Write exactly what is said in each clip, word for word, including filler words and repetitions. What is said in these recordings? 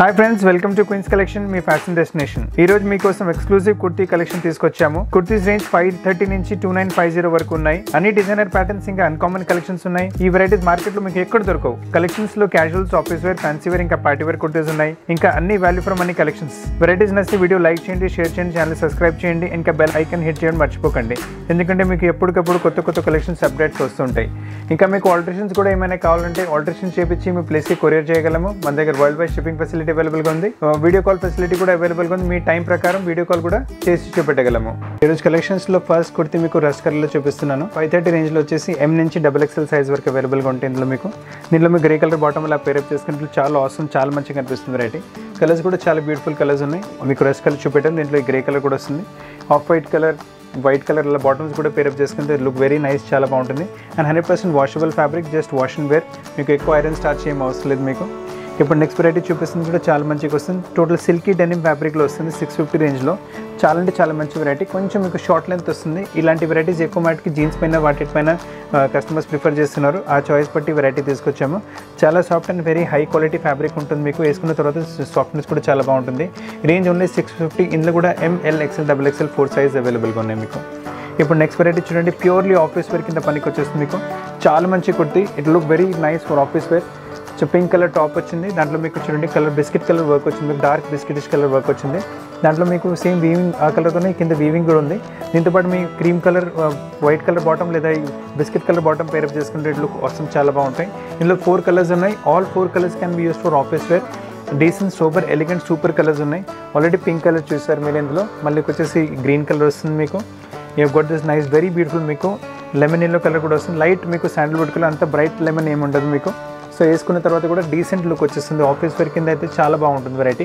Hi friends welcome to Queens collection मी fashion destination ई रोज मी कोसम एक्सक्लूसिव कुर्ती कलेक्शन తీసుకొచ్చాము కుర్తీస్ రేంజ్ फाइव थर्टी నుంచి टू नाइन फाइव जीरो వరకు ఉన్నాయి అన్ని డిజైనర్ ప్యాటర్న్స్ ఇంకా అన్‌కామన్ కలెక్షన్స్ ఉన్నాయి ఈ వెరైటీస్ మార్కెట్ లో మీకు ఎక్కడ దొరకవు కలెక్షన్స్ లో casuals office wear fancy wear ఇంకా పార్టీ వేర్ కుర్తీస్ ఉన్నాయి ఇంకా అన్ని value for money collections varieties నచ్చి వీడియో లైక్ చేయండి షేర్ చేయండి ఛానల్ సబ్స్క్రైబ్ చేయండి ఇంకా బెల్ ఐకాన్ హిట్ చేయడం మర్చిపోకండి ఎందుకంటే మీకు ఎప్పుడకప్పుడు కొత్త కొత్త కలెక్షన్స్ అప్డేట్స్ వస్తూ ఉంటాయి ఇంకా మీకు ఆల్టరేషన్స్ కూడా ఏమైనా కావాలంటే ఆల్టరేషన్ చేపిచి మీ ప్లేస్ కి కొరియర్ చేయగలము మన దగ్గర world wide shipping facility available గా ఉంది వీడియో కాల్ ఫెసిలిటీ కూడా అవైలబుల్ గా ఉంది మీ టైం ప్రకారం వీడియో కాల్ కూడా చేసి చూపెట్టగలము ఈ రోజు కలెక్షన్స్ లో ఫస్ట్ కుర్తి మీకు రస్ట్ కలర్ లో చూపిస్తున్నాను फाइव थर्टी రేంజ్ లో వచ్చేసి M నుంచి డబుల్ ఎక్స్ ఎల్ సైజ్ వరకు అవైలబుల్ గా ఉంటుంది ఇందులో మీకు దీనిలో మీకు గ్రే కలర్ బాటమ్ లా పేర్ అప్ చేసుకుంటే చాలా ఆసమ్ చాలా మంచిగా కనిపిస్తుంది వెరైటీ కలర్స్ కూడా చాలా బ్యూటిఫుల్ కలర్స్ ఉన్నాయి మీకు రస్ట్ కలర్ చూపెట్టాను దీనిలో గ్రే కలర్ కూడా వస్తుంది off white colour white colour ల బాటమ్స్ కూడా పేర్ అప్ చేసుకుంటే లుక్ వెరీ నైస్ చాలా బాగుంటుంది and hundred percent washable fabric just wash and wear మీకు ఎక్కువ ఐరన్ స్టార్చ్ చేయమ అవసరం లేదు మీకు ఇప్పుడు నెక్స్ట్ వెరైటీ చూపిస్తుంది కూడా చాలా మంచిగా వస్తుంది టోటల్ సిల్కీ డెనిమ్ ఫ్యాబ్రిక్ లో వస్తుంది सिक्स फिफ्टी రేంజ్ లో చాలా అంటే చాలా మంచి వెరైటీ కొంచెం మీకు షార్ట్ లెంత్ వస్తుంది ఇలాంటి వెరైటీస్ ఎక్కువ మటుకి జీన్స్ పైన వాటి పైన కస్టమర్స్ ప్రిఫర్ చేస్తున్నారు ఆ చాయిస్ బట్టి వెరైటీ తీసుకొచ్చాము చాలా soft and very high quality fabric ఉంటుంది మీకు వేసుకున్న తర్వాత సాఫ్ట్నెస్ కూడా చాలా బాగుంటుంది రేంజ్ ఓన్లీ सिक्स फिफ्टी ఇందులో కూడా M L X L double X L four size available గా ఉన్నాయి మీకు ఇప్పుడు నెక్స్ట్ వెరైటీ చూడండి ప్యూర్లీ ఆఫీస్ వేర్ కింద పనికి వచ్చేస్తుంది మీకు చాలా మంచి kurti it look very nice for office wear so pink colour top వచ్చింది దాంట్లో మీకు చూడండి కలర్ బిస్కెట్ కలర్ వర్క్ వచ్చింది డార్క్ బిస్కెటిష్ కలర్ వర్క్ వచ్చింది దాంట్లో మీకు సేమ్ వీవింగ్ ఆ కలర్తోనే కింద వీవింగ్ కూడా ఉంది దీంతో పాటు మీ cream colour white colour bottom లేదా biscuit colour bottom pair up చేసుకుంటే లుక్ ఆసమ్ చాలా బాగుంటాయి ఇందులో ఫోర్ కలర్స్ ఉన్నాయి all four colours can be used for office wear decent super elegant super colours ఉన్నాయి ఆల్రెడీ పింక్ కలర్ చూసారు మీరు ఇందులో మళ్ళీ వచ్చేసి గ్రీన్ కలర్ వస్తుంది మీకు you got this nice very beautiful మీకు లెమన్ ఎల్లో కలర్ కూడా వస్తుంది లైట్ మీకు శాండల్వుడ్ కలర్ అంత బ్రైట్ లెమన్ ఏమి ఉండదు మీకు సో వేసుకున్న తర్వాత కూడా డీసెంట్ లుక్ వచ్చేస్తుంది ఆఫీస్ వేర్ కింద అయితే చాలా బాగుంటుంది వెరైటీ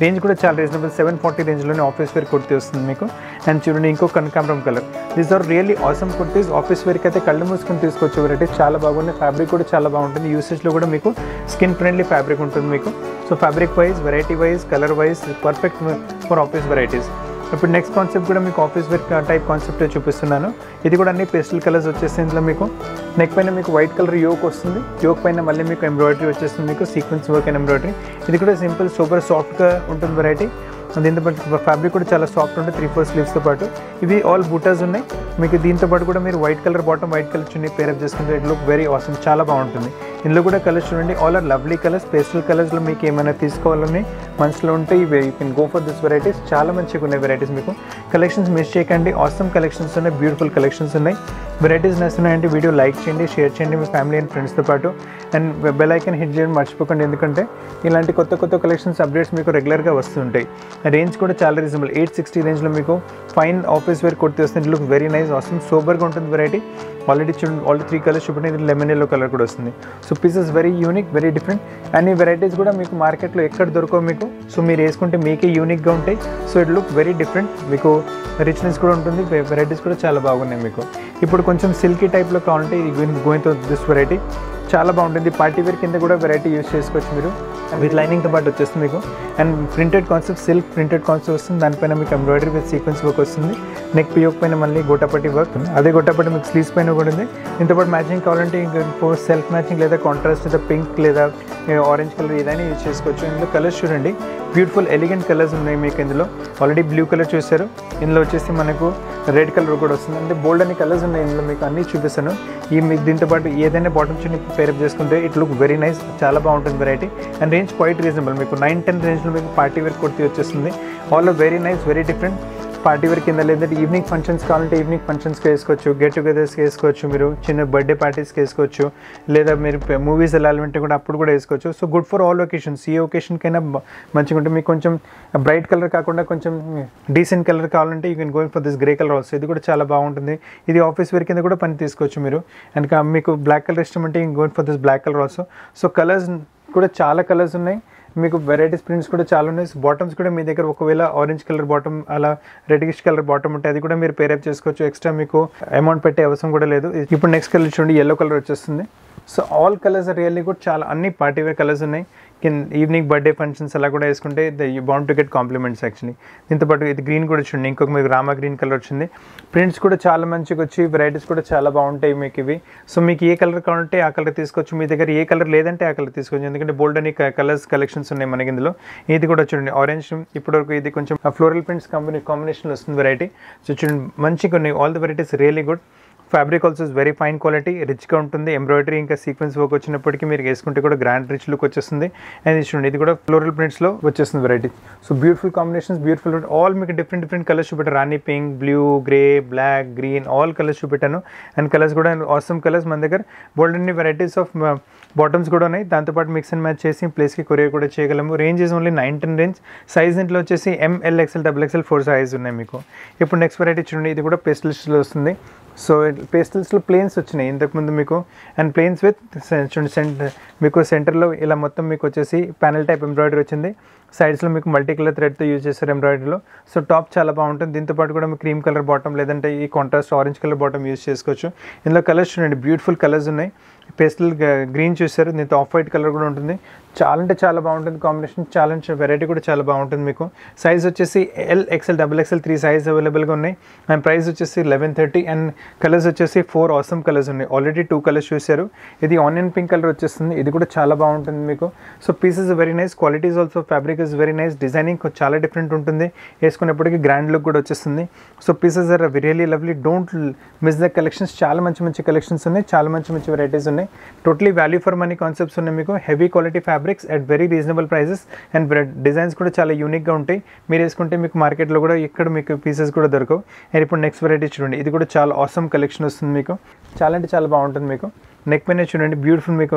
రేంజ్ కూడా చాలా రీజనబుల్ సెవెన్ ఫార్టీ రేంజ్లోనే ఆఫీస్ వేర్ కుర్తీ వస్తుంది మీకు అండ్ చూడండి ఇంకో కనకాంబరం colour these are really awesome kurtis office వేర్కి అయితే కళ్ళు మూసుకొని తీసుకొచ్చే వెరైటీ చాలా బాగున్నాయి ఫ్యాబ్రిక్ కూడా చాలా బాగుంటుంది యూసేజ్లో కూడా మీకు స్కిన్ ఫ్రెండ్లీ ఫ్యాబ్రిక్ ఉంటుంది మీకు so fabric wise variety wise colour wise perfect for office varieties ఇప్పుడు నెక్స్ట్ కాన్సెప్ట్ కూడా మీకు ఆఫీస్ వేర్ టైప్ కాన్సెప్ట్ చూపిస్తున్నాను ఇది కూడా అన్ని పేస్టల్ కలర్స్ వచ్చేసి ఇందులో మీకు నెక్ పైన మీకు వైట్ కలర్ యోక్ వస్తుంది యోక్ పైన మళ్ళీ మీకు ఎంబ్రాయిడరీ వచ్చేస్తుంది మీకు సీక్వెన్స్ వర్క్ అండ్ ఎంబ్రాయిడరీ ఇది కూడా సింపుల్ సూపర్ సాఫ్ట్గా ఉంటుంది వెరైటీ దీంతో పాటు ఫ్యాబ్రిక్ కూడా చాలా సాఫ్ట్ ఉంటుంది త్రీ ఫోర్ స్లీవ్స్తో పాటు ఇవి ఆల్ బూటాస్ ఉన్నాయి మీకు దీంతో పాటు కూడా మీరు white colour bottom white colour చున్నీ పేరప్ చేసుకుంటే ఇట్ లుక్ వెరీ ఆసమ్ చాలా బాగుంటుంది ఇందులో కూడా కలర్స్ చూడండి all are lovely colours pastel కలర్స్లో మీకు ఏమైనా తీసుకోవాలని మనసులో ఉంటే ఇవి you can go for this varieties చాలా మంచిగా ఉన్నాయి వెరైటీస్ మీకు కలెక్షన్స్ మిస్ చేయకండి ఆసమ్ కలెక్షన్స్ ఉన్నాయి బ్యూటిఫుల్ కలెక్షన్స్ ఉన్నాయి వెరైటీస్ నచ్చున్నాయంటే వీడియో లైక్ చేయండి షేర్ చేయండి మీ ఫ్యామిలీ అండ్ ఫ్రెండ్స్తో పాటు అండ్ బెల్ ఐకాన్ హిట్ చేయడం మర్చిపోకండి ఎందుకంటే ఇలాంటి కొత్త కొత్త కలెక్షన్స్ అప్డేట్స్ మీకు రెగ్యులర్గా వస్తుంటాయి రేంజ్ కూడా చాలా రీజనబుల్ ఎయిట్ సిక్స్టీ రేంజ్లో మీకు ఫైన్ ఆఫీస్ వేర్ కుర్తీ వస్తుంది లుక్ వెరీ నైస్ ఆసమ్ సూపర్గా ఉంటుంది వెరైటీ ఆల్రెడీ చూడండి ఆల్రెడీ త్రీ కలర్స్ చూపండి ఇది లెమన్ ఎల్లో కలర్ కూడా వస్తుంది so pieces very unique very different and ఈ వెరైటీస్ కూడా మీకు మార్కెట్లో ఎక్కడ దొరకవు మీకు సో మీరు వేసుకుంటే మీకే యూనిక్గా ఉంటాయి so it look very different మీకు రిచ్నెస్ కూడా ఉంటుంది వెరైటీస్ కూడా చాలా బాగున్నాయి మీకు ఇప్పుడు కొంచెం సిల్కీ టైప్లో కావాలంటే గోయింగ్ దిస్ వెరైటీ చాలా బాగుంటుంది పార్టీ వేర్ కింద కూడా వెరైటీ యూస్ చేసుకోవచ్చు మీరు విత్ లైనింగ్తో పాటు వచ్చేస్తుంది మీకు and printed concept silk printed concept వస్తుంది దానిపైన మీకు ఎంబ్రాయిడరీ విత్ సీక్వెన్స్ వర్క్ వస్తుంది నెక్ పియోక్ పైన మళ్ళీ గోటాపట్టి వర్క్ అదే గోటాపట్టి మీకు స్లీవ్స్ పైన కూడా ఉంది ఇంతపాటు మ్యాచింగ్ కావాలంటే ఇంకో సెల్ఫ్ మ్యాచింగ్ లేదా కాంట్రాస్ట్ లేదా పింక్ లేదా ఆరెంజ్ కలర్ ఏదైనా యూజ్ చేసుకోవచ్చు ఇందులో కలర్స్ చూడండి బ్యూటిఫుల్ ఎలిగెంట్ కలర్స్ ఉన్నాయి మీకు ఇందులో ఆల్రెడీ బ్లూ కలర్ చూశారు ఇందులో వచ్చేసి మనకు రెడ్ కలర్ కూడా వస్తుంది అంటే బోల్డ్ అనే కలర్స్ ఉన్నాయి ఇందులో మీకు అన్నీ చూపిస్తాను ఈ మీకు దీంతో పాటు ఏదైనా బాటమ్ చూని పేరప్ చేసుకుంటే ఇట్ లుక్ వెరీ నైస్ చాలా బాగుంటుంది variety and range quite reasonable మీకు నైన్ టెన్ రేంజ్లో మీకు పార్టీ వేర్ కుర్తీ వచ్చేస్తుంది all very nice very different party wear కింద లేదంటే ఈవినింగ్ ఫంక్షన్స్ కావాలంటే ఈవినింగ్ ఫంక్షన్స్కి వేసుకోవచ్చు గెట్ టుగెదర్స్కి వేసుకోవచ్చు మీరు చిన్న బర్త్డే పార్టీస్కి వేసుకోవచ్చు లేదా మీరు మూవీస్ వెళ్ళాలంటే కూడా అప్పుడు కూడా వేసుకోవచ్చు so good for all occasions ఏ ఒకేషన్కైనా మంచిగా ఉంటుంది మీకు కొంచెం బ్రైట్ కలర్ కాకుండా కొంచెం డీసెంట్ కలర్ కావాలంటే you can going for this grey colour also ఇది కూడా చాలా బాగుంటుంది ఇది ఆఫీస్ వేర్ కింద కూడా పని తీసుకోవచ్చు మీరు అండ్ మీకు బ్లాక్ కలర్ ఇష్టం అంటే you going for this black colour also so colours కూడా చాలా కలర్స్ ఉన్నాయి మీకు వెరైటీస్ ప్రింట్స్ కూడా చాలా ఉన్నాయి బాటమ్స్ కూడా మీ దగ్గర ఒకవేళ ఆరెంజ్ కలర్ బాటమ్ అలా రెడ్డిష్ కలర్ బాటమ్ ఉంటే అది కూడా మీరు పేరప్ చేసుకోవచ్చు ఎక్స్ట్రా మీకు అమౌంట్ పెట్టే అవసరం కూడా లేదు ఇప్పుడు నెక్స్ట్ కలర్ చూడండి ఎల్లో కలర్ వచ్చేస్తుంది సో ఆల్ కలర్స్ రియల్లీ కూడా చాలా అన్ని పార్టీ వేర్ కలర్స్ ఉన్నాయి కింద ఈవినింగ్ బర్త్డే ఫంక్షన్స్ అలా కూడా వేసుకుంటే you bound to get compliments actually. దీంతో పాటు ఇది గ్రీన్ కూడా వచ్చింది, ఇంకొక మీకు రామా గ్రీన్ కలర్ వచ్చింది. ప్రింట్స్ కూడా చాలా మంచిగా వచ్చి వెరైటీస్ కూడా చాలా బాగుంటాయి మీకు ఇవి. సో మీకు ఏ కలర్ కావాలంటే ఆ కలర్ తీసుకోవచ్చు, మీ దగ్గర ఏ కలర్ లేదంటే ఆ కలర్ తీసుకోవచ్చు, ఎందుకంటే బోల్డ్ అని కలర్స్ కలెక్షన్స్ ఉన్నాయి మనకి ఇందులో. ఇది కూడా చూడండి ఆరెంజ్, ఇప్పటివరకు ఇది కొంచెం ఫ్లోరల్ ప్రింట్స్ కాంబినే కాంబినేషన్లో వస్తుంది వెరైటీ. సో చూడండి మంచిగా ఉన్నాయి all the varieties, really good. Fabric also is very fine quality, రిచ్గా ఉంటుంది. ఎంబ్రాయిడరీ ఇంకా సీక్వెన్స్ వర్క్ వచ్చినప్పటికీ మీరు వేసుకుంటే కూడా గ్రాండ్ రిచ్ లుక్ వచ్చేస్తుంది. అండ్ చూడండి ఇది కూడా ఫ్లోరల్ ప్రింట్స్లో వచ్చేస్తుంది variety. So beautiful combinations, beautiful all మీకు డిఫరెంట్ డిఫరెంట్ కలర్స్ చూపెట్టాను. Rani pink, blue, grey, black, green all colours చూపెట్టాను. అండ్ కలర్స్ కూడా ఆసమ్ కలర్స్ మన దగ్గర. బోల్డ్ అన్ని వెరైటీస్ ఆఫ్ బాటమ్స్ కూడా ఉన్నాయి. దాంతోపాటు మిక్స్ అండ్ మ్యాచ్ చేసి ప్లేస్కి కొరియర్ కూడా చేయగలము. Range is only nineteen range. Size ఇంట్లో వచ్చేసి M L, X L, double X L four size ఉన్నాయి మీకు. ఇప్పుడు నెక్స్ట్ వెరైటీ చూడండి, ఇది కూడా పేస్టల్స్లో వస్తుంది. సో పేస్టల్స్లో ప్లేన్స్ వచ్చినాయి ఇంతకుముందు మీకు, అండ్ ప్లేన్స్ విత్ చూడండి సెంటర్ మీకు సెంటర్లో ఇలా మొత్తం మీకు వచ్చేసి ప్యానెల్ టైప్ ఎంబ్రాయిడరీ వచ్చింది. సైడ్స్లో మీకు మల్టీ కలర్ థ్రెడ్తో యూజ్ చేస్తారు ఎంబ్రాయిడరీలో. సో టాప్ చాలా బాగుంటుంది. దీంతోపాటు కూడా మీకు క్రీమ్ కలర్ బాటమ్ లేదంటే ఈ contrast orange colour bottom use చేసుకోవచ్చు. ఇందులో కలర్స్ చూడండి బ్యూటిఫుల్ కలర్స్ ఉన్నాయి. పేస్టల్ గ్రీన్ చూస్తారు, దీంతో ఆఫ్ వైట్ కలర్ కూడా ఉంటుంది. చాలా అంటే చాలా బాగుంటుంది కాంబినేషన్, చాలా వెరైటీ కూడా చాలా బాగుంటుంది మీకు. సైజ్ వచ్చేసి L, X L, double X L three size అవైలబుల్గా ఉన్నాయి. అండ్ ప్రైస్ వచ్చేసి లెవెన్ థర్టీ. అండ్ కలర్స్ వచ్చేసి ఫోర్ ఆసమ్ కలర్స్ ఉన్నాయి. ఆల్రెడీ టూ కలర్స్ చూశారు. ఇది ఆనియన్ పింక్ కలర్ వచ్చేస్తుంది, ఇది కూడా చాలా బాగుంటుంది మీకు. So pieces very nice, qualities also, fabric is very nice, designing చాలా డిఫరెంట్ ఉంటుంది, వేసుకునేప్పటికీ గ్రాండ్ లుక్ కూడా వచ్చేస్తుంది. So pieces are really lovely, don't miss the collections. చాలా మంచి మంచి కలెక్షన్స్ ఉన్నాయి, చాలా మంచి మంచి వెరైటీస్ ఉన్నాయి. Totally value for money concepts ఉన్నాయి మీకు. Heavy quality fabric at very reasonable prices and designs కూడా చాలా యూనిక్గా ఉంటాయి. మీరు వేసుకుంటే మీకు మార్కెట్లో కూడా ఇక్కడ మీకు పీసెస్ కూడా దొరకవు. అండ్ ఇప్పుడు నెక్స్ట్ వెరైటీ చూడండి, ఇది కూడా చాలా ఆసమ్ కలెక్షన్ వస్తుంది మీకు. చాలా అంటే చాలా బాగుంటుంది మీకు. నెక్ పైన చూడండి బ్యూటిఫుల్ మీకు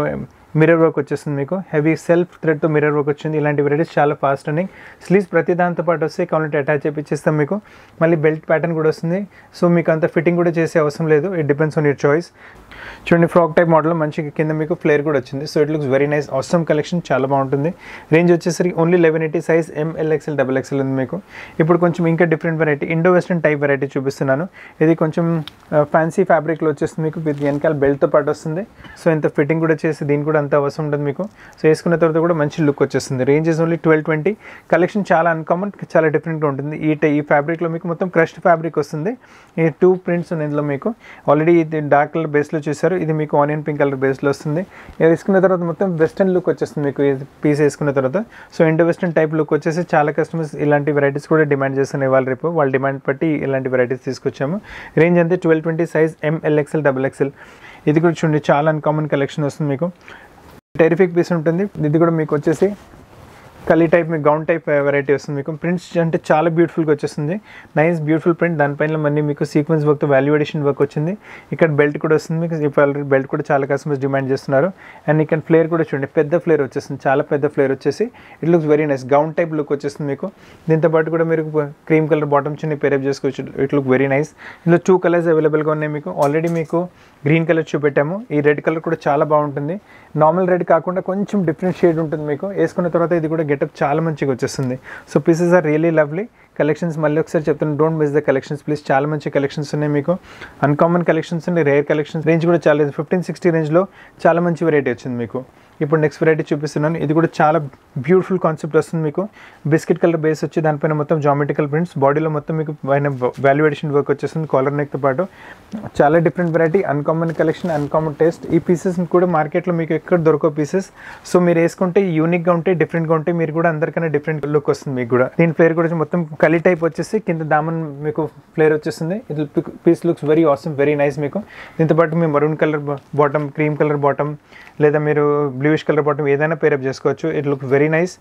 మిర్రర్ వర్క్ వచ్చేస్తుంది మీకు. హెవీ సెల్ఫ్ థ్రెడ్తో మిర్రర్ వర్క్ వచ్చింది. ఇలాంటి వెరైటీస్ చాలా ఫాస్ట్ రన్నింగ్. స్లీవ్స్ ప్రతి దాంతో పాటు వస్తే కావాలంటే అటాచ్ చేపిచ్చేస్తాం మీకు. మళ్ళీ బెల్ట్ ప్యాటర్న్ కూడా వస్తుంది. సో మీకు అంత ఫిట్టింగ్ కూడా చేసే అవసరం లేదు, it depends on your choice. చూడండి ఫ్రాక్ టైప్ మోడల్ మంచి కింద మీకు ఫ్లేర్ కూడా వచ్చింది. So it looks very nice, awesome collection, చాలా బాగుంటుంది. రేంజ్ వచ్చేసరికి only eleven eighty, size M L, X L, double X L ఉంది మీకు. ఇప్పుడు కొంచెం ఇంకా different variety, Indo western type variety చూపిస్తున్నాను. ఇది కొంచెం ఫ్యాన్సీ ఫ్యాబ్రిక్లో వచ్చేస్తుంది మీకు. విత్ వెనకాల బెల్ట్తో పాటు వస్తుంది. సో ఇంత ఫిట్టింగ్ కూడా చేసి దీని కూడా అంత అవసరం ఉంటుంది మీకు. సో వేసుకున్న తర్వాత కూడా మంచి లుక్ వచ్చేస్తుంది. Range is only twelve twenty. Collection చాలా అన్కామన్, చాలా డిఫరెంట్గా ఉంటుంది. ఈ ఈ ఫ్యాబ్రిక్లో మీకు మొత్తం క్రష్డ్ ఫ్యాబ్రిక్ వస్తుంది. ఈ టూ ప్రింట్స్ ఉన్నాయి ఇందులో మీకు. ఆల్రెడీ ఇది డార్క్ కలర్ బేస్లో చూసారు, ఇది మీకు ఆనియన్ పింక్ కలర్ బేస్లో వస్తుంది. ఇది వేసుకున్న తర్వాత మొత్తం వెస్టర్న్ లుక్ వచ్చేస్తుంది మీకు పీస్ వేసుకున్న తర్వాత. So Indo western type look వచ్చేసి చాలా కస్టమర్స్ ఇలాంటి వెరైటీస్ కూడా డిమాండ్ చేస్తున్నాయి ఇవాళ రేపు. వాళ్ళ డిమాండ్ బట్టి ఇలాంటి వెరైటీస్ తీసుకొచ్చాము. రేంజ్ అంతే twelve twenty, size M L, X L, double X L. ఇది కూడా చూడండి చాలా అన్కామన్ కలెక్షన్ వస్తుంది మీకు. టెరిఫిక్ పీస్ ఉంటుంది. ఇది కూడా మీకు వచ్చేసి కలీ టైప్ మీకు గౌన్ టైప్ వెరైటీ వస్తుంది మీకు. ప్రింట్స్ అంటే చాలా బ్యూటిఫుల్గా వచ్చేస్తుంది, నైస్ బ్యూటిఫుల్ ప్రింట్. దానిపైన మళ్ళీ మీకు సీక్వెన్స్ వర్క్తో వాల్యుయేషన్ వర్క్ వచ్చింది. ఇక్కడ బెల్ట్ కూడా వస్తుంది మీకు. ఇప్పుడు బెల్ట్ కూడా చాలా కస్టమర్స్ డిమాండ్ చేస్తున్నారు. అండ్ ఇక్కడ ఫ్లేర్ కూడా చూడండి పెద్ద ఫ్లేర్ వచ్చేస్తుంది, చాలా పెద్ద ఫ్లేర్ వచ్చేసి it looks very nice, gown type look వచ్చేస్తుంది మీకు. దీంతోపాటు కూడా మీరు క్రీమ్ కలర్ బాటమ్ చిన్న పేరప్ చేసుకోవచ్చు. It look very nice. ఇందులో టూ కలర్స్ అవైలబుల్గా ఉన్నాయి మీకు. ఆల్రెడీ మీకు గ్రీన్ కలర్ చూపెట్టాము. ఈ రెడ్ కలర్ కూడా చాలా బాగుంటుంది. నార్మల్ రెడ్ కాకుండా కొంచెం డిఫరెంట్ షేడ్ ఉంటుంది మీకు. వేసుకున్న తర్వాత ఇది కూడా గెటప్ చాలా మంచిగా వచ్చేస్తుంది. So pieces are really lovely. Collections మళ్ళీ ఒకసారి చెప్తాను, don't miss the collections please. చాలా మంచి కలెక్షన్స్ ఉన్నాయి మీకు, అన్కామన్ కలెక్షన్స్ ఉన్నాయి, రేర్ కలెక్షన్స్. రేంజ్ కూడా చాలా ఫిఫ్టీన్ సిక్స్టీ రేంజ్లో చాలా మంచి వెరైటీ వచ్చింది మీకు. ఇప్పుడు నెక్స్ట్ వెరైటీ చూపిస్తున్నాను. ఇది కూడా చాలా బ్యూటిఫుల్ కాన్సెప్ట్ వస్తుంది మీకు. బిస్కెట్ కలర్ బేస్ వచ్చి దానిపైన మొత్తం జామెట్రికల్ ప్రింట్స్, బాడీలో మొత్తం మీకు పైన వాల్యుయేషన్ వర్క్ వచ్చేస్తుంది కాలర్ నెక్తో పాటు. చాలా different variety, uncommon collection, uncommon taste. ఈ పీసెస్ కూడా మార్కెట్లో మీకు ఎక్కడ దొరకో పీసెస్. సో మీరు వేసుకుంటే యూనిక్గా ఉంటాయి, డిఫరెంట్గా ఉంటాయి. మీరు కూడా అందరికన్నా డిఫరెంట్ లుక్ వస్తుంది మీకు కూడా. దీని ఫ్లేర్ కూడా మొత్తం కలీ టైప్ వచ్చేసి కింద దామన్ మీకు ఫ్లేర్ వచ్చేస్తుంది. ఇది piece looks very awesome, very nice మీకు. దీంతోపాటు మీ maroon colour bottom, cream colour bottom లేదా మీరు బ్లూయిష్ కలర్ బాటమ్ ఏదైనా పేరప్ చేసుకోవచ్చు. It look very nice.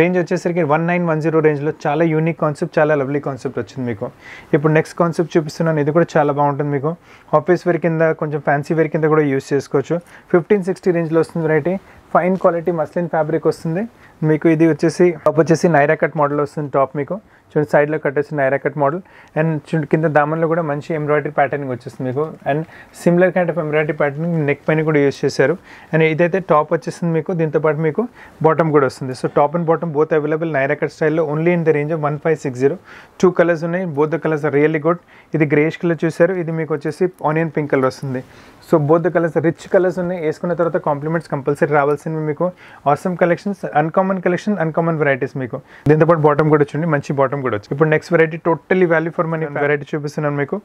Range వచ్చేసరికి వన్ నైన్ వన్ జీరో రేంజ్లో చాలా యూనిక్ కాన్సెప్ట్, చాలా లవ్లీ కాన్సెప్ట్ వచ్చింది మీకు. ఇప్పుడు నెక్స్ట్ కాన్సెప్ట్ చూపిస్తున్నాను. ఇది కూడా చాలా బాగుంటుంది మీకు. ఆఫీస్ వేర్ కింద, కొంచెం ఫ్యాన్సీ వేర్ కింద కూడా యూస్ చేసుకోవచ్చు. ఫిఫ్టీన్ సిక్స్టీ రేంజ్లో వస్తుంది variety. Fine quality muslin fabric వస్తుంది మీకు. ఇది వచ్చేసి టాప్ వచ్చేసి నైరా కట్ మోడల్ వస్తుంది టాప్ మీకు. చూడండి సైడ్లో కట్టేసిన నైరా కట్ మోడల్ అండ్ చూడండి కింద దామన్లో కూడా మంచి ఎంబ్రాయిడరీ ప్యాటర్నింగ్ వచ్చేస్తుంది మీకు and similar kind of embroidery patterning neck పైన కూడా యూస్ చేశారు. అండ్ ఇదైతే టాప్ వచ్చేస్తుంది మీకు, దీంతోపాటు మీకు బాటమ్ కూడా వస్తుంది. So top and bottom both available Naira cut స్టైల్లో only in the range of one five six zero. Two colours ఉన్నాయి, both the colours are really good. ఇది గ్రేష్ కలర్ చూసారు, ఇది మీకు వచ్చేసి ఆనియన్ పింక్ కలర్ వస్తుంది. So both the colours rich colours ఉన్నాయి, వేసుకున్న తర్వాత కాంప్లిమెంట్స్ కంపల్సరీ రావాల్సినవి మీకు. Awesome collections, uncommon collection, uncommon varieties మీకు. దీంతోపాటు బాటమ్ కూడా చూడండి, మంచి బాటమ్ కూడా వచ్చి ఇప్పుడు next variety totally value for money variety చూపిస్తున్నాను మీకు.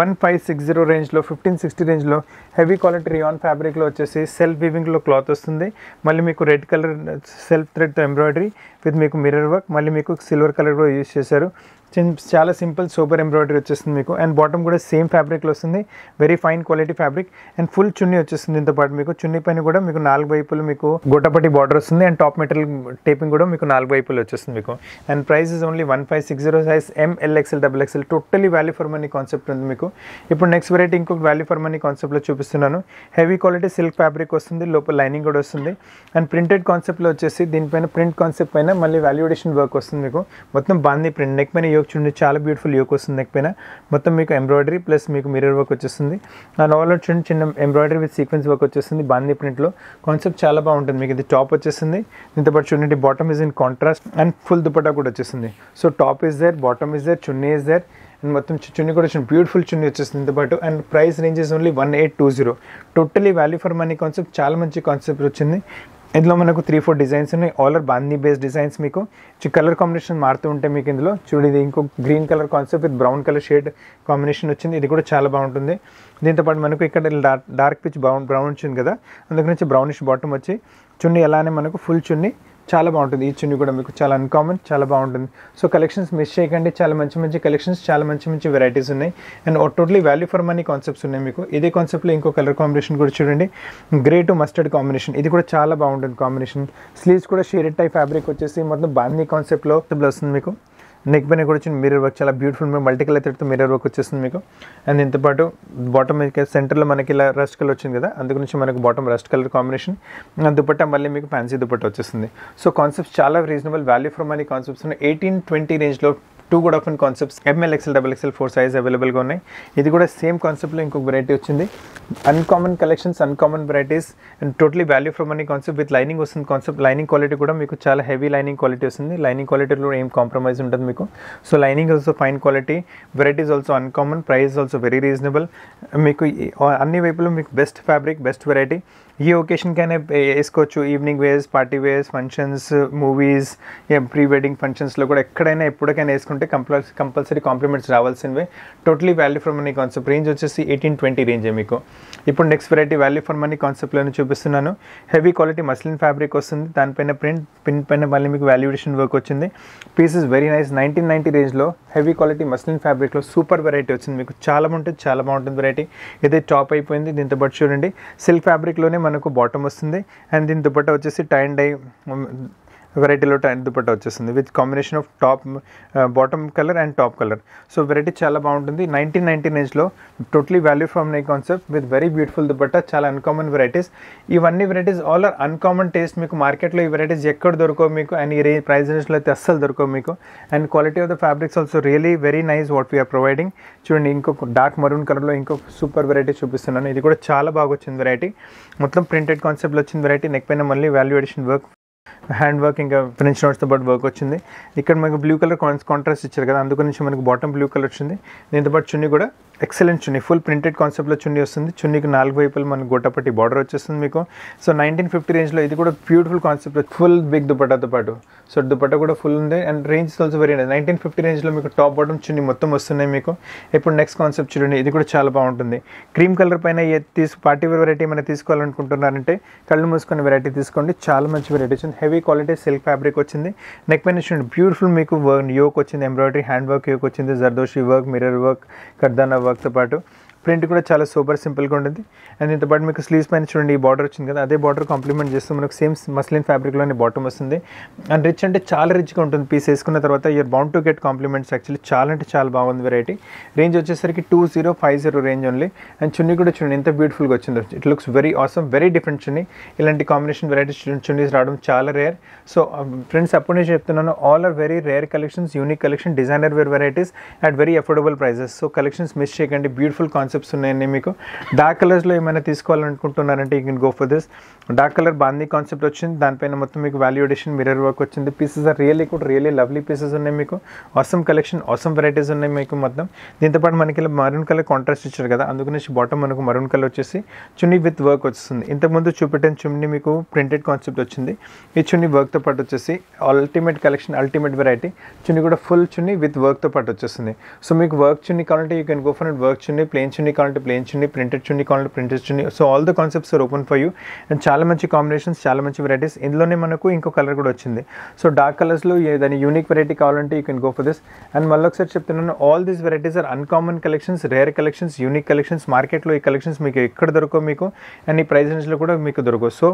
వన్ ఫైవ్ సిక్స్ జీరో రేంజ్లో, ఫిఫ్టీన్ సిక్స్టీ రేంజ్లో హెవీ క్వాలిటీ రియాన్ ఫ్యాబ్రిక్లో వచ్చేసి సెల్ఫ్ వీవింగ్లో క్లాత్ వస్తుంది. మళ్ళీ మీకు రెడ్ కలర్ సెల్ఫ్ థ్రెడ్తో ఎంబ్రాయిడరీ విత్ మీకు మిర్రర్ వర్క్, మళ్ళీ మీకు సిల్వర్ కలర్ కూడా యూజ్ చేశారు. చాలా సింపుల్ సూపర్ ఎంబ్రాయిడరీ వచ్చేస్తుంది మీకు. అండ్ బాటమ్ కూడా సేమ్ ఫ్యాబ్రిక్లో వస్తుంది, very fine quality fabric. And full chunni వచ్చేస్తుంది, దీంతోపాటు మీకు చున్నీ పైన కూడా మీకు నాలుగు వైపులు మీకు గోటపట్టి బార్డర్ వస్తుంది. అండ్ టాప్ మెటీరియల్ టేపింగ్ కూడా మీకు నాలుగు వైపులు వచ్చేస్తుంది మీకు. And price is only one five six zero, size M L XL double XL, totally value for money concept ఉంది మీకు. ఇప్పుడు నెక్స్ట్ వెరైటీ ఇంకొక వాల్యూ ఫర్ మనీ కాన్సెప్ట్లో చూపిస్తున్నాను. హెవీ క్వాలిటీ సిల్క్ ఫ్యాబ్రిక్ వస్తుంది, లోపల లైనింగ్ కూడా వస్తుంది. అండ్ ప్రింటెడ్ కాన్సెప్ట్లో వచ్చేసి దీనిపైన ప్రింట్ కాన్సెప్ట్ పైన మళ్ళీ వాల్యుయేషన్ వర్క్ వస్తుంది మీకు. మొత్తం బాంది ప్రింట్, నెక్ పైన చూడండి చాలా బ్యూటిఫుల్ యోక్ వస్తుంది. నెక్ పైన మొత్తం మీకు ఎంబ్రాయిడరీ ప్లస్ మీకు మిర్రర్ వర్క్ వచ్చేస్తుంది. ఆ నోవల్లో చూడండి చిన్న ఎంబ్రాయిడరీ విత్ సీక్వెన్స్ వర్క్ వచ్చేస్తుంది. బాంది ప్రింట్లో కాన్సెప్ట్ చాలా బాగుంటుంది మీకు. ఇది టాప్ వచ్చేస్తుంది, దీంతోపాటు చూడండి bottom is in contrast and full dupatta కూడా వచ్చేస్తుంది. So top is there, bottom is there, chunni is there. And మొత్తం చున్నీ కూడా చూడండి బ్యూటిఫుల్ చున్నీ వచ్చేస్తుంది దీంతోపాటు. And price ranges only one eight two zero, totally value for money concept, చాలా మంచి కాన్సెప్ట్ వచ్చింది. ఇందులో మనకు త్రీ ఫోర్ డిజైన్స్ ఉన్నాయి, ఆల్ ఆర్ బాందీ బేస్డ్ డిజైన్స్ మీకు. కలర్ కాంబినేషన్ మారుతూ ఉంటాయి మీకు. ఇందులో చూడండి ఇంకో green colour concept with brown colour shade combination వచ్చింది, ఇది కూడా చాలా బాగుంటుంది. దీంతోపాటు మనకు ఇక్కడ డార్క్ పిచ్ బ్రౌన్ బ్రౌన్ వచ్చింది కదా, అందుకు నుంచి బ్రౌనిష్ బాటమ్ వచ్చి చున్నీ అలానే మనకు ఫుల్ చున్నీ చాలా బాగుంటుంది. ఈ చున్నీ కూడా మీకు చాలా అన్కామన్, చాలా బాగుంటుంది. సో కలెక్షన్స్ మిస్ చేయకండి, చాలా మంచి మంచి కలెక్షన్స్, చాలా మంచి మంచి వెరైటీస్ ఉన్నాయి. And totally value for money concepts ఉన్నాయి మీకు. ఇదే కాన్సెప్ట్లో ఇంకో కలర్ కాంబినేషన్ కూడా చూడండి, గ్రే టు మస్టర్డ్ కాంబినేషన్, ఇది కూడా చాలా బాగుంటుంది కాంబినేషన్. స్లీవ్స్ కూడా షేడెడ్ టైప్ ఫ్యాబ్రిక్ వచ్చేసి మొత్తం బాందీ కాన్సెప్ట్లో వస్తుంది మీకు. నెక్ పైన కూడా వచ్చిన మిర్రర్ వర్క్ చాలా బ్యూటిఫుల్, మల్టీ కలర్ థ్రెడ్తో మిర్రర్ వర్క్ వచ్చేస్తుంది మీకు. అండ్ ఇంతపాటు బాటమ్ సెంటర్లో మనకి ఇలా రస్ట్ కలర్ వచ్చింది కదా, అందుగురించి మనకు bottom rust colour combination. Dupatta మళ్ళీ మీకు ఫ్యాన్సీ దుపట్టా వచ్చేస్తుంది. సో కాన్సెప్ట్స్ చాలా reasonable, value for money concepts ఉన్నాయి. ఎయిటీన్ ట్వంటీ రేంజ్లో too good of concepts M L XL double XL four size అవైలబుల్గా ఉన్నాయి. ఇది కూడా సేమ్ కాన్సెప్ట్లో ఇంకొక వెరైటీ వచ్చింది, uncommon collections, uncommon varieties. And totally value for money concept with lining వస్తుంది. కాన్సెప్ట్ లైనింగ్ క్వాలిటీ కూడా మీకు చాలా హెవీ లైనింగ్ క్వాలిటీ వస్తుంది, లైనింగ్ క్వాలిటీలో ఏం కాంప్రమైజ్ ఉంటుంది మీకు. So lining also fine quality, varieties also uncommon, price also very reasonable మీకు. అన్ని వైపులు మీకు బెస్ట్ ఫ్యాబ్రిక్, బెస్ట్ వెరైటీ. ఈ ఒకేషన్కైనా వేసుకోవచ్చు, evening wears, party wears, functions, movies, pre wedding ఫంక్షన్స్లో కూడా ఎక్కడైనా ఎప్పటికైనా వేసుకుంటే కంపల్సరీ కంపల్సరీ కాంప్లిమెంట్స్ రావాల్సినవి. Totally value for money concept, range వచ్చేసి ఎయిటీన్ ట్వంటీ రేంజే మీకు. ఇప్పుడు next variety value for money కాన్సెప్ట్లోనే చూపిస్తున్నాను. హెవీ క్వాలిటీ మస్లిన్ ఫ్యాబ్రిక్ వస్తుంది, దానిపైన ప్రింట్ ప్రింట్ పైన మళ్ళీ మీకు వాల్యుయేషన్ వర్క్ వచ్చింది. Pieces very nice. Nineteen ninety రేంజ్లో హెవీ క్వాలిటీ మస్లిన్ ఫ్యాబ్రిక్లో సూపర్ వెరైటీ వచ్చింది మీకు. చాలా బాగుంటుంది, చాలా బాగుంటుంది వెరైటీ. ఇదే టాప్ అయిపోయింది, దీంతో పాటు చూడండి సిల్క్ ఫ్యాబ్రిక్లోనే మనకు బాటమ్ వస్తుంది. అండ్ దీని దుపట్టా వచ్చేసి టై అండ్ డై వెరైటీలో టై దుపట్టా వచ్చేస్తుంది with combination of top bottom colour and top colour. So variety చాలా బాగుంటుంది. నైన్టీన్ నైన్టీ నైన్స్లో టోటలీ వాల్యూ ఫ్రమ్ నై concept with very beautiful dupatta, చాలా అన్కామన్ వెరైటీస్. ఇవన్నీ varieties all are uncommon taste మీకు. మార్కెట్లో ఈ వెరైటీస్ ఎక్కడ దొరకవు మీకు, అండ్ ఈ రే ప్రైస్ రేంజ్లో అయితే అస్సలు దొరకవు మీకు. And quality of the fabrics also really very nice what we are providing. చూడండి ఇంకొక డార్క్ మరూన్ కలర్లో ఇంకొక సూపర్ వెరైటీ చూపిస్తున్నాను, ఇది కూడా చాలా బాగా వచ్చింది వెరైటీ. మొత్తం ప్రింటెడ్ కాన్సెప్ట్లో వచ్చిన వెరైటీ, నెక్ పైన మళ్ళీ వాల్యుయేషన్ వర్క్, హ్యాండ్ వర్క్, ఇంకా ఫ్రెంచ్ నోట్స్తో పాటు వర్క్ వచ్చింది. ఇక్కడ మనకు బ్లూ కలర్ కాంట్రాస్ట్ ఇచ్చారు కదా, అందుకని మనకు బాటమ్ బ్లూ కలర్ వచ్చింది. దీంతోపాటు చున్నీ కూడా ఎక్సలెంట్ చున్నీ, ఫుల్ ప్రింటెడ్ కాన్సెప్ట్లో చున్నీ వస్తుంది. చున్నీకి నాలుగు వైపులు మనకు గోటపట్టి బార్డర్ వచ్చేస్తుంది మీకు. సో నైన్టీన్ ఫిఫ్టీ రేంజ్లో ఇది కూడా బ్యూటిఫుల్ కాన్సెప్ట్లో ఫుల్ బిగ్ దుపట్టాతో పాటు, సో దుపట్టా కూడా ఫుల్ ఉంది. And range also very nice. Nineteen fifty రేంజ్లో మీకు టాప్ బాటమ్ చున్నీ మొత్తం వస్తున్నాయి మీకు. ఇప్పుడు నెక్స్ట్ కాన్సెప్ట్ చూడండి, ఇది కూడా చాలా బాగుంటుంది. క్రీమ్ కలర్ పైన ఏ తీసు పార్టీ వేర్ వెరైటీ ఏమైనా తీసుకోవాలనుకుంటున్నారంటే కళ్ళు మూసుకునే వెరైటీ తీసుకోండి, చాలా మంచి వెరైటీ వచ్చింది. హెవీ క్వాలిటీ సిల్క్ ఫ్యాబ్రిక్ వచ్చింది, నెక్ పైన చూడండి బ్యూటిఫుల్ మీకు వర్క్ యోక్ వచ్చింది, ఎంబ్రాయిడరీ హ్యాండ్ వర్క్ యోక్ వచ్చింది, zardozi work, mirror work, kardana వర్క్తో పాటు. प्रिंट चाला सूपर सिंपल गा उंटुंदी अंड इंत पाटु मीकु स्लीव्स पैन चूडंडी ई बॉर्डर वच्चिंदी कदा अदे बॉर्डर कांप्लीमेंट चेस्तू मनकु सेम मस्लिन फैब्रिक लोने बॉटम वस्तुंदी अंड रिच अंटे चाला रिच गा उंटुंदी पीस वेसुकुन्न तर्वात you are bound to get compliments actually चाला अंटे चाला बागुंदी वेरायटी रेंज वच्चेसरिकी two thousand fifty range only and chunni कूडा चूडंडी एंत ब्यूटीफुल गा वच्चिंदो it looks very awesome very different chunni इलांटी कांबिनेशन वेरायटीस चुन्नीस रावडम चाला रेयर सो फ्रेंड्स अप्पुडु नेनु चेप्तुन्नानु all are very rare collections unique collection designer wear varieties at very affordable prices so collections miss चेयकंडी ब्यूटीफुल కాన్సెప్ట్స్ ఉన్నాయండి మీకు డార్క్ కలర్స్ లో ఏమైనా తీసుకోవాలనుకుంటున్నారంటే you can go for this dark colour బాంది కాన్సెప్ట్ వచ్చింది దానిపైన మొత్తం మీకు వాల్యూ అడిషన్ మిర్రర్ వర్క్ వచ్చింది pieces are really good really lovely pieces ఉన్నాయి మీకు ఆసమ్ కలెక్షన్ ఆసమ్ వెరైటీస్ ఉన్నాయి మీకు మొత్తం దీంతో పాటు మనకి మెరూన్ కలర్ కాంట్రాస్ట్ ఇచ్చారు కదా అందుకనే బాటమ్ మనకు మెరూన్ కలర్ వచ్చేసి చున్నీ విత్ వర్క్ వస్తుంది ఇంత ముందు చూపెట్టిన చున్నీ మీకు ప్రింటెడ్ కాన్సెప్ట్ వచ్చింది ఈ చున్నీ వర్క్ తో పాటు వచ్చేసి ultimate collection ultimate variety chunni కూడా ఫుల్ చున్నీ విత్ వర్క్ తో పాటు వచ్చేస్తుంది సో మీకు వర్క్ చున్నీ కావాలంటే you can go for and work chunni plain chunni కావాలంటే ప్లెయిన్ చున్నీ ప్రింటెడ్ చున్నీ కావాలంటే printed chunni so all the concepts are open for you and చాలా మంచి కాంబినేషన్స్ చాలా మంచి వెరైటీస్ ఇందులోనే మనకు ఇంకో కలర్ కూడా వచ్చింది సో డార్క్ కలర్స్లో ఏదైనా యూనిక్ వెరైటీ కావాలంటే you can go for this and మళ్ళీ ఒకసారి చెప్తున్నాను all these varieties are uncommon collections rare collections unique collections మార్కెట్లో ఈ కలెక్షన్స్ మీకు ఎక్కడ దొరకవు మీకు అండ్ ఈ ప్రైస్ రేంజ్లో కూడా మీకు దొరకవు so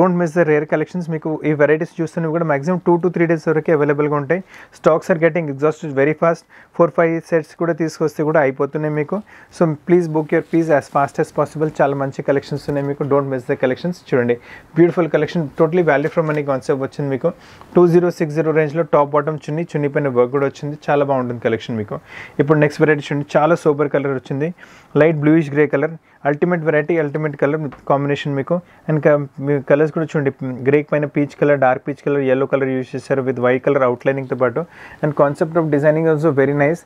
don't miss the rare collections మీకు ఈ వెరైటీస్ చూస్తున్నవి కూడా maximum two to three days వరకు అవైలబుల్గా ఉంటాయి stocks are getting exhausted very fast four five sets కూడా తీసుకొస్తే కూడా అయిపోతున్నాయి మీకు so please book your piece as fast as possible చాలా మంచి కలెక్షన్స్ ఉన్నాయి మీకు డోంట్ మిస్ ద కలెక్షన్స్ చూడండి beautiful collection totally value from money concept వచ్చింది మీకు టూ జీరో సిక్స్ జీరో రేంజ్లో టాప్ బాటమ్ చున్నీ చున్నీ పైన వర్క్ కూడా వచ్చింది చాలా బాగుంటుంది కలెక్షన్ మీకు ఇప్పుడు నెక్స్ట్ వెరైటీ చూడండి చాలా సూపర్ కలర్ వచ్చింది light bluish grey colour ultimate variety ultimate colour combination మీకు అండ్ కలర్స్ కూడా చూడండి గ్రే పైన peach colour dark peach colour yellow colour use చేశారు విత్ వైట్ కలర్ అవుట్లైనింగ్తో పాటు and concept of designing also very nice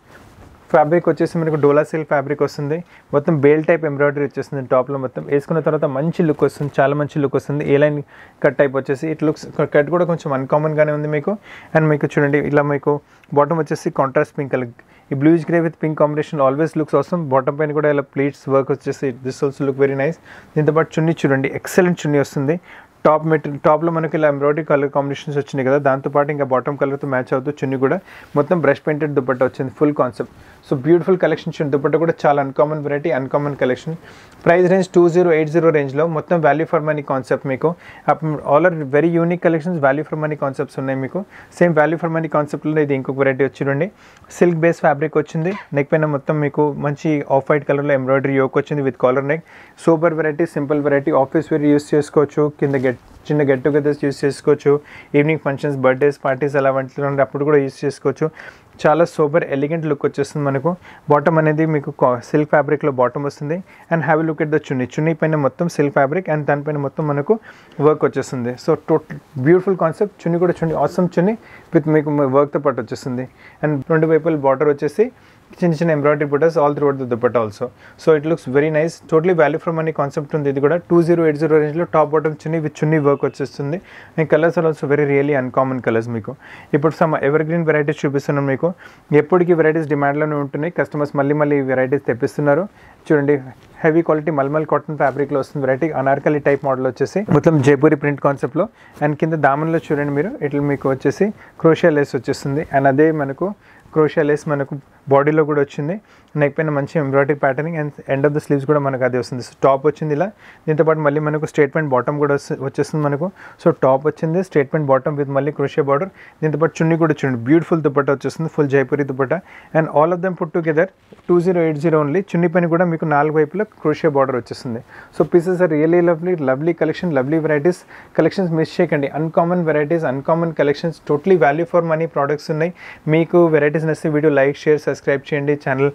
fabric వచ్చేసి మనకు డోలా silk fabric వస్తుంది మొత్తం బేల్ టైప్ ఎంబ్రాయిడరీ వచ్చేస్తుంది టాప్లో మొత్తం వేసుకున్న తర్వాత మంచి లుక్ వస్తుంది చాలా మంచి లుక్ వస్తుంది ఏ లైన్ కట్ టైప్ వచ్చేసి ఇట్ లుక్స్ కట్ కూడా కొంచెం అన్కామన్గానే ఉంది మీకు అండ్ మీకు చూడండి ఇలా మీకు బాటమ్ వచ్చేసి కాంట్రాస్ట్ పింక్ కలర్ ఈ bluish grey with pink combination always looks వస్తుంది బాటమ్ పైన కూడా ఇలా ప్లీట్స్ వర్క్ వచ్చేసి this also look very nice దీంతో పాటు చున్నీ చూడండి ఎక్సలెంట్ చున్నీ వస్తుంది టాప్ మెటీరియల్ టాప్లో మనకి ఇలా ఎంబ్రాయిడరీ కలర్ కాంబినేషన్స్ వచ్చినాయి కదా దాంతోపాటు ఇంకా బాటమ్ కలర్తో మ్యాచ్ అవుతూ చున్నీ కూడా మొత్తం బ్రష్ పెయింటెడ్ దుపట్టా వచ్చింది full concept so beautiful collection chunni dupatta కూడా చాలా uncommon variety uncommon collection price range two zero eight zero రేంజ్లో మొత్తం వాల్యూ ఫర్ మనీ కాన్సెప్ట్ మీకు all are very unique collections value for money concepts ఉన్నాయి మీకు సేమ్ వాల్యూ ఫర్ మనీ కాన్సెప్ట్లో ఇది ఇంకొక వెరైటీ వచ్చిందండి సిల్క్ బేస్ ఫ్యాబ్రిక్ వచ్చింది నెక్ పైన మొత్తం మీకు మంచి ఆఫ్ వైట్ కలర్లో ఎంబ్రాయిడరీ యోక్ వచ్చింది with collar neck super variety simple variety office wear use చేసుకోవచ్చు కింద చిన్న గెట్ టుగెదర్స్ యూస్ చేసుకోవచ్చు ఈవినింగ్ ఫంక్షన్స్ బర్త్డేస్ పార్టీస్ అలా వంటి అప్పుడు కూడా యూస్ చేసుకోవచ్చు చాలా సూపర్ ఎలిగెంట్ లుక్ వచ్చేస్తుంది మనకు బాటమ్ అనేది మీకు సిల్క్ ఫ్యాబ్రిక్లో బాటమ్ వస్తుంది and have look at the chunni chunni పైన మొత్తం సిల్క్ ఫ్యాబ్రిక్ అండ్ దానిపైన మొత్తం మనకు వర్క్ వచ్చేస్తుంది so total beautiful concept chunni కూడా చూడండి ఆసమ్ చున్నీ విత్ మీకు వర్క్తో పాటు వచ్చేస్తుంది అండ్ రెండు వైపుల బార్డర్ వచ్చేసి చిన్న చిన్న ఎంబ్రాయిడరీ బుటర్స్ all throughout the dupatta also so it looks very nice totally value from money concept ఉంది ఇది కూడా టూ జీరో ఎయిట్ జీరో రేంజ్లో top bottom chunni with chunni work వచ్చేస్తుంది and colours also very really uncommon colours మీకు ఇప్పుడు some ever green varieties చూపిస్తున్నాం మీకు ఎప్పటికీ వెరైటీస్ డిమాండ్లోనే ఉంటున్నాయి కస్టమర్స్ మళ్ళీ మళ్ళీ వెరైటీస్ తెప్పిస్తున్నారు చూడండి హెవీ క్వాలిటీ మల్మల్ కాటన్ ఫ్యాబ్రిక్లో వస్తుంది వెరైటీ అనార్కలి టైప్ మోడల్ వచ్చేసి మొత్తం జైపూరి ప్రింట్ కాన్సెప్ట్లో అండ్ కింద దామన్లో చూడండి మీరు ఇట్లా మీకు వచ్చేసి క్రోషియా లేస్ వచ్చేస్తుంది అండ్ అదే మనకు క్రోషియా లేస్ మనకు బాడీలో కూడా వచ్చింది నెక్ పైన మంచి embroidery patterning and end of the sleeves కూడా మనకు అదే వస్తుంది సో టాప్ వచ్చింది ఇలా దీంతోపాటు మళ్ళీ మనకు స్టేట్మెంట్ బాటమ్ కూడా వచ్చేస్తుంది మనకు సో టాప్ వచ్చింది స్టేట్మెంట్ బాటమ్ విత్ మళ్ళీ క్రోషియా బార్డర్ దీంతోపాటు చున్నీ కూడా చూడండి బ్యూటిఫుల్ దుపట్టా వచ్చేస్తుంది full Jaipuri dupatta and all of them put together two zero eight zero only chunni పైన కూడా మీకు నాలుగు వైపులో క్రోషియా బార్డర్ వచ్చేస్తుంది so pieces are really lovely lovely collection lovely varieties collections miss చేయకండి uncommon varieties uncommon collections totally value for money products ఉన్నాయి మీకు వెరైటీస్ నచ్చితే వీడియో లైక్ షేర్ సబ్స్క్రైబ్ చేయండి ఛానల్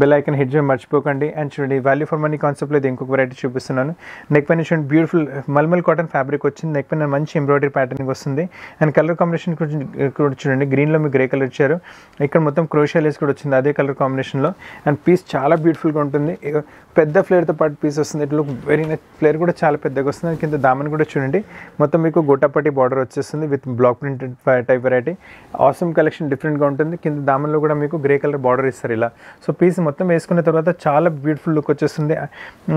బెల్ ఐకన్ హిట్ చేయడం మర్చిపోకండి అండ్ చూడండి value for money కాన్సెప్ట్లో ఇది ఇంకొక వెరైటీ చూపిస్తున్నాను నెక్ పైన చూడండి బ్యూటిఫుల్ మల్మల్ కాటన్ ఫ్యాబ్రిక్ వచ్చింది నెక్ పైన మంచి ఎంబ్రాయిడరీ ప్యాటర్నింగ్ వస్తుంది అండ్ కలర్ కాంబినేషన్ కూడా చూడండి గ్రీన్లో మీకు గ్రే కలర్ ఇచ్చారు ఇక్కడ మొత్తం క్రోషియా లేస్ కూడా వచ్చింది అదే కలర్ కాంబినేషన్లో అండ్ పీస్ చాలా బ్యూటిఫుల్గా ఉంటుంది పెద్ద ఫ్లేర్తో పాటు పీస్ వస్తుంది it look very nice flare కూడా చాలా పెద్దగా వస్తుంది కింద దామన్ కూడా చూడండి మొత్తం మీకు గోటాపట్టి బార్డర్ వచ్చేస్తుంది with block printed type variety awesome collection డిఫరెంట్గా ఉంటుంది కింద దామన్లో కూడా మీకు గ్రే కలర్ బార్డర్ ఇస్తారు ఇలా సో పీస్ మొత్తం వేసుకున్న తర్వాత చాలా బ్యూటిఫుల్ లుక్ వచ్చేస్తుంది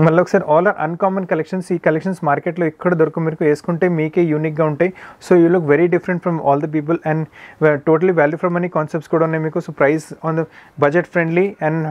మళ్ళీ ఒకసారి ఆల్ ఆర్ అన్కామన్ కలెక్షన్స్ ఈ కలెక్షన్స్ మార్కెట్లో ఎక్కడ దొరకదు మీరు వేసుకుంటే మీకే యూనిక్గా ఉంటాయి so you look very different from all the people and totally value from money concepts కూడా ఉన్నాయి మీకు so price on the budget friendly and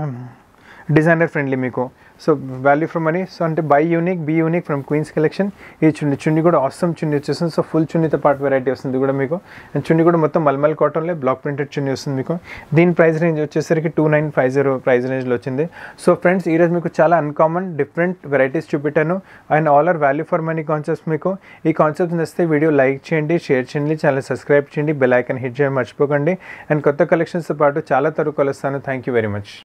designer friendly meeku. So value for money, so ante buy unique, be unique from Queen's collection. Ee chunni chunni kuda awesome chunni vachestundi. So full chunni tho part variety vastundi kuda meeku, and chunni kuda mottham malmal cotton le block printed chunni vastundi meeku. Din price range vachesariki two nine five zero price range lo vachindi. So friends, ee roju meeku chala uncommon different varieties chupettanu, and all are value for money concepts meeku. Ee concepts nasthe video like cheyandi, share cheyandi, channel subscribe cheyandi, bell icon hit cheyandi marchipokandi, and kotta collections tho paatu chala taru kolostanu. Thank you very much.